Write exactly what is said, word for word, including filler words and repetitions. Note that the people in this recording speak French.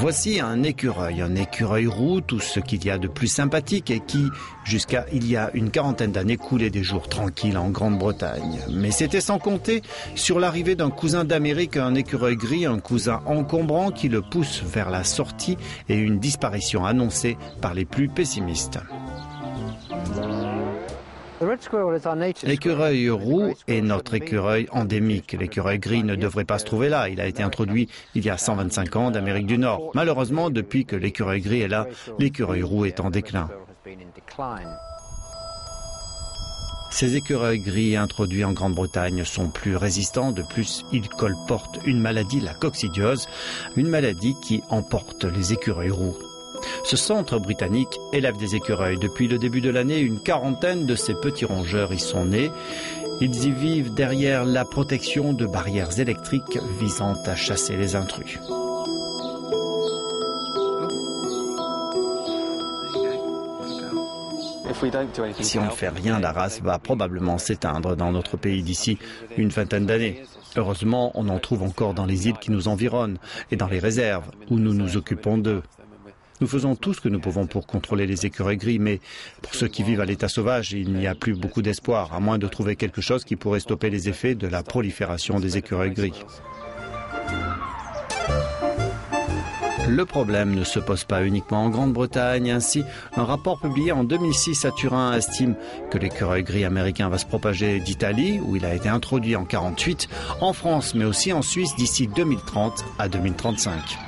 Voici un écureuil, un écureuil roux, tout ce qu'il y a de plus sympathique et qui, jusqu'à il y a une quarantaine d'années, coulait des jours tranquilles en Grande-Bretagne. Mais c'était sans compter sur l'arrivée d'un cousin d'Amérique, un écureuil gris, un cousin encombrant qui le pousse vers la sortie et une disparition annoncée par les plus pessimistes. L'écureuil roux est notre écureuil endémique. L'écureuil gris ne devrait pas se trouver là. Il a été introduit il y a cent vingt-cinq ans d'Amérique du Nord. Malheureusement, depuis que l'écureuil gris est là, l'écureuil roux est en déclin. Ces écureuils gris introduits en Grande-Bretagne sont plus résistants. De plus, ils colportent une maladie, la coccidiose, une maladie qui emporte les écureuils roux. Ce centre britannique élève des écureuils. Depuis le début de l'année, une quarantaine de ces petits rongeurs y sont nés. Ils y vivent derrière la protection de barrières électriques visant à chasser les intrus. Si on ne fait rien, la race va probablement s'éteindre dans notre pays d'ici une vingtaine d'années. Heureusement, on en trouve encore dans les îles qui nous environnent et dans les réserves où nous nous occupons d'eux. Nous faisons tout ce que nous pouvons pour contrôler les écureuils gris, mais pour ceux qui vivent à l'état sauvage, il n'y a plus beaucoup d'espoir, à moins de trouver quelque chose qui pourrait stopper les effets de la prolifération des écureuils gris. Le problème ne se pose pas uniquement en Grande-Bretagne. Ainsi, un rapport publié en deux mille six à Turin estime que l'écureuil gris américain va se propager d'Italie, où il a été introduit en mille neuf cent quarante-huit, en France, mais aussi en Suisse d'ici deux mille trente à deux mille trente-cinq.